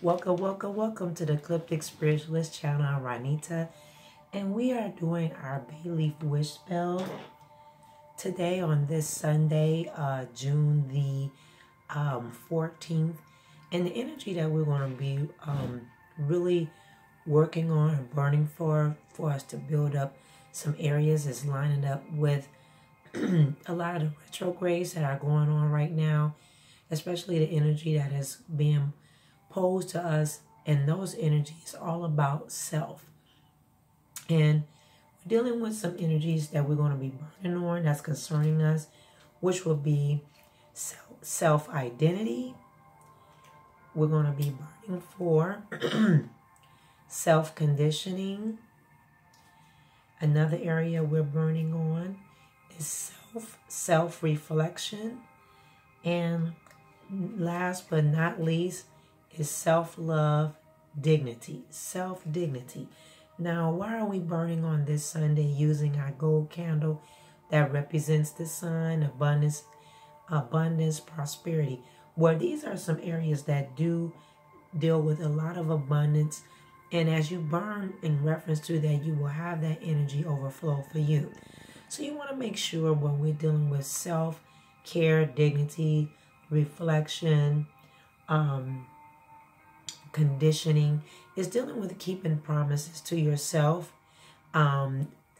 Welcome to the Ecliptic Spiritualist channel. I'm Ronita, and we are doing our bay leaf wish spell today on this Sunday, June the 14th. And the energy that we're going to be really working on and burning for us to build up some areas is lining up with a lot of the retrogrades that are going on right now, especially the energy that is being posed to us, and those energies all about self. And we're dealing with some energies that we're going to be burning on that's concerning us, which will be self-identity. We're going to be burning for self-conditioning. Another area we're burning on is self-reflection. And last but not least, is self-love, dignity, self-dignity. Now, why are we burning on this Sunday using our gold candle that represents the sun, abundance, prosperity? Well, these are some areas that do deal with a lot of abundance. And as you burn in reference to that, you will have that energy overflow for you. So you want to make sure when we're dealing with self-care, dignity, reflection, conditioning, is dealing with keeping promises to yourself,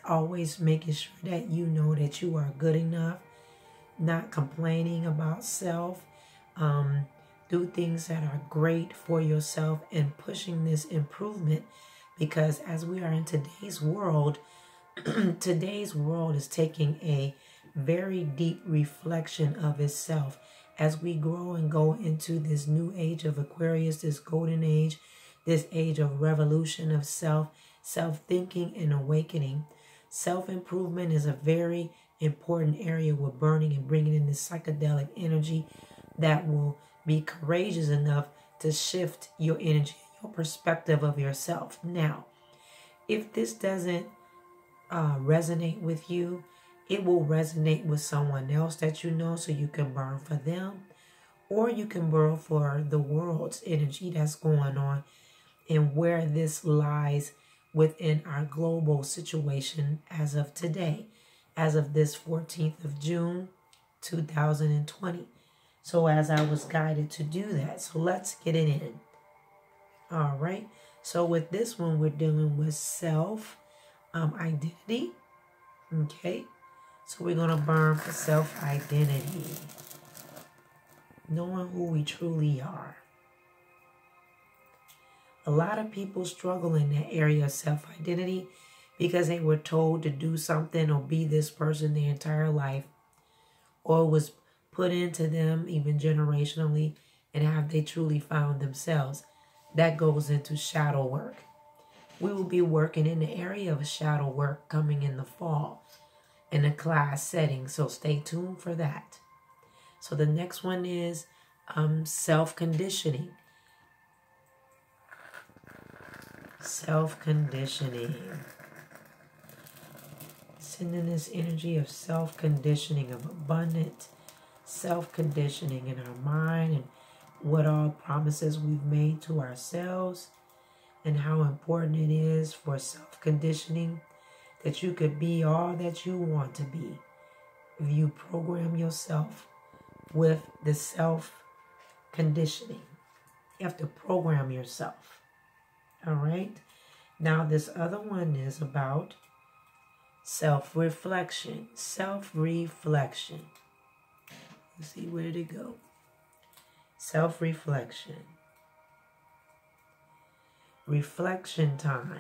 always making sure that you know that you are good enough, not complaining about self, do things that are great for yourself and pushing this improvement, because as we are in today's world, today's world is taking a very deep reflection of itself. As we grow and go into this new age of Aquarius, this golden age, this age of revolution of self, self-thinking and awakening. Self-improvement is a very important area. We're burning and bringing in this psychedelic energy that will be courageous enough to shift your energy, your perspective of yourself. Now, if this doesn't resonate with you, it will resonate with someone else that you know, so you can burn for them, or you can burn for the world's energy that's going on and where this lies within our global situation as of today, as of this 14th of June, 2020. So as I was guided to do that, so let's get it in. All right. So with this one, we're dealing with self, identity. Okay. So we're going to burn for self-identity, knowing who we truly are. A lot of people struggle in that area of self-identity because they were told to do something or be this person their entire life, or was put into them even generationally, and have they truly found themselves. That goes into shadow work. We will be working in the area of shadow work coming in the fall, in a class setting, so stay tuned for that. So the next one is self-conditioning. Self-conditioning. Sending this energy of self-conditioning, of abundant self-conditioning in our mind, and what all promises we've made to ourselves, and how important it is for self-conditioning that you could be all that you want to be if you program yourself with the self-conditioning. You have to program yourself. All right? Now, this other one is about self-reflection. Self-reflection. Let's see, where did it go? Self-reflection. Reflection time.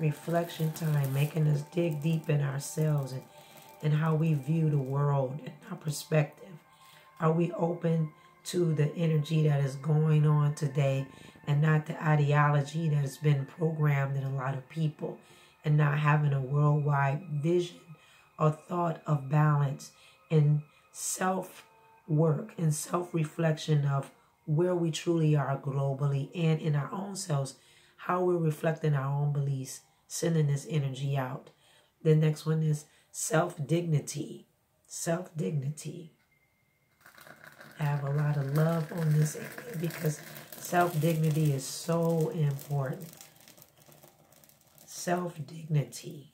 Reflection time, making us dig deep in ourselves and how we view the world and our perspective. Are we open to the energy that is going on today, and not the ideology that has been programmed in a lot of people, and not having a worldwide vision or thought of balance and self-work and self-reflection of where we truly are globally and in our own selves, how we're reflecting our own beliefs, sending this energy out. The next one is self-dignity. Self-dignity. have a lot of love on this end because self-dignity is so important. Self-dignity.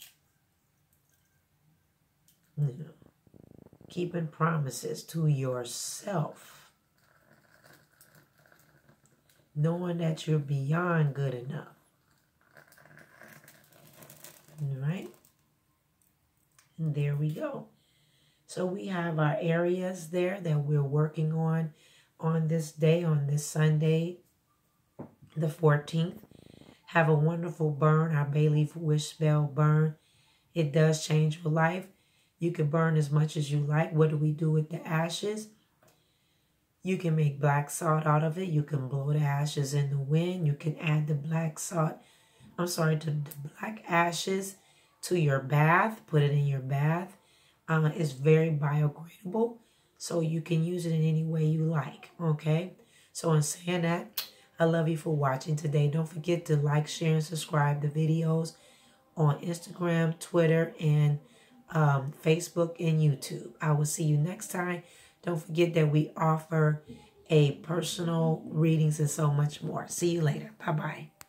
You know, keeping promises to yourself. Knowing that you're beyond good enough. Right? And there we go. So we have our areas there that we're working on this day, on this Sunday, the 14th. Have a wonderful burn. Our bay leaf wish spell burn. It does change your life. You can burn as much as you like. What do we do with the ashes? You can make black salt out of it. You can blow the ashes in the wind. You can add the black ashes to your bath. Put it in your bath. It's very biodegradable, so you can use it in any way you like, okay? So in saying that, I love you for watching today. Don't forget to like, share, and subscribe the videos on Instagram, Twitter, and Facebook and YouTube. I will see you next time. Don't forget that we offer a personal readings and so much more. See you later. Bye-bye.